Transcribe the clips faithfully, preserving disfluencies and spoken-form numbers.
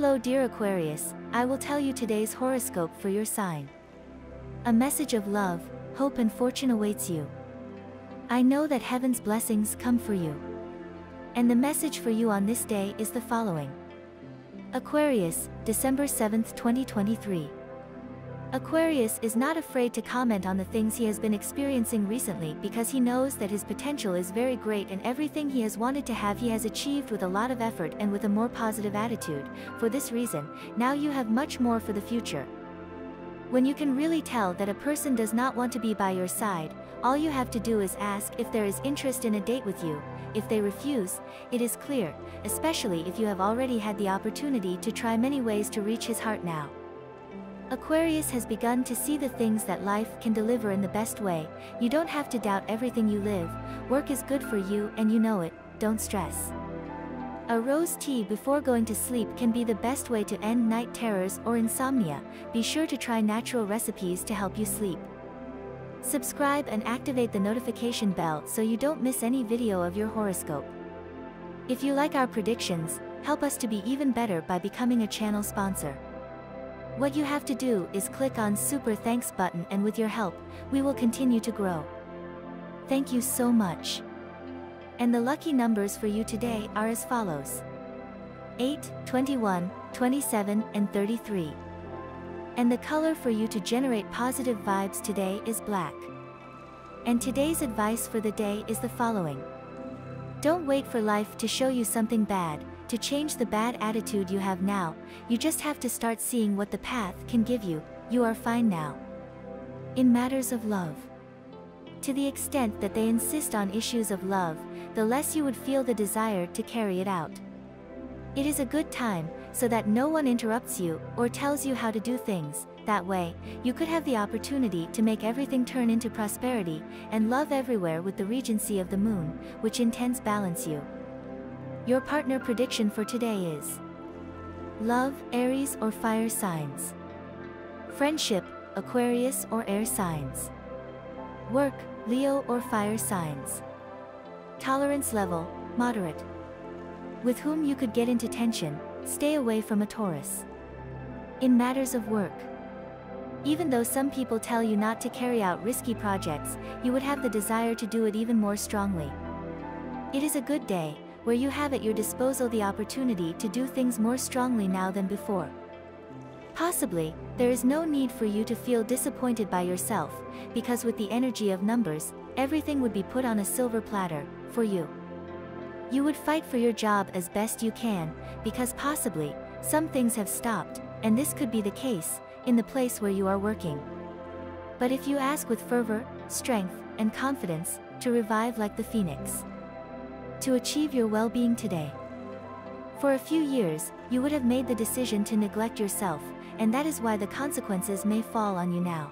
Hello dear Aquarius, I will tell you today's horoscope for your sign. A message of love, hope and fortune awaits you. I know that heaven's blessings come for you. And the message for you on this day is the following. Aquarius, December seventh twenty twenty-three. Aquarius is not afraid to comment on the things he has been experiencing recently because he knows that his potential is very great and everything he has wanted to have he has achieved with a lot of effort and with a more positive attitude. For this reason, now you have much more for the future. When you can really tell that a person does not want to be by your side, all you have to do is ask if there is interest in a date with you. If they refuse, it is clear, especially if you have already had the opportunity to try many ways to reach his heart now. Aquarius has begun to see the things that life can deliver in the best way. You don't have to doubt everything you live. Work is good for you and you know it, don't stress. A rose tea before going to sleep can be the best way to end night terrors or insomnia. Be sure to try natural recipes to help you sleep. Subscribe and activate the notification bell so you don't miss any video of your horoscope. If you like our predictions, help us to be even better by becoming a channel sponsor. What you have to do is click on Super Thanks button and with your help, we will continue to grow. Thank you so much. And the lucky numbers for you today are as follows. eight, twenty-one, twenty-seven and thirty-three. And the color for you to generate positive vibes today is black. And today's advice for the day is the following. Don't wait for life to show you something bad. To change the bad attitude you have now, you just have to start seeing what the path can give you. You are fine now. In matters of love, to the extent that they insist on issues of love, the less you would feel the desire to carry it out. It is a good time, so that no one interrupts you or tells you how to do things. That way, you could have the opportunity to make everything turn into prosperity and love everywhere with the regency of the moon, which intends balance you. Your partner prediction for today is love, Aries or fire signs. Friendship, Aquarius or air signs. Work, Leo or fire signs. Tolerance level, moderate. With whom you could get into tension, stay away from a Taurus. In matters of work, even though some people tell you not to carry out risky projects, you would have the desire to do it even more strongly. It is a good day, where you have at your disposal the opportunity to do things more strongly now than before. Possibly, there is no need for you to feel disappointed by yourself, because with the energy of numbers, everything would be put on a silver platter, for you. You would fight for your job as best you can, because possibly, some things have stopped, and this could be the case, in the place where you are working. But if you ask with fervor, strength, and confidence, to revive like the phoenix. To achieve your well-being today. For a few years, you would have made the decision to neglect yourself, and that is why the consequences may fall on you now.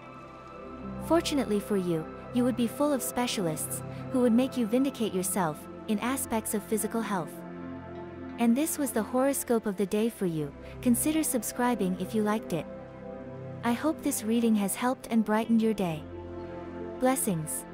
Fortunately for you, you would be full of specialists, who would make you vindicate yourself, in aspects of physical health. And this was the horoscope of the day for you. Consider subscribing if you liked it. I hope this reading has helped and brightened your day. Blessings.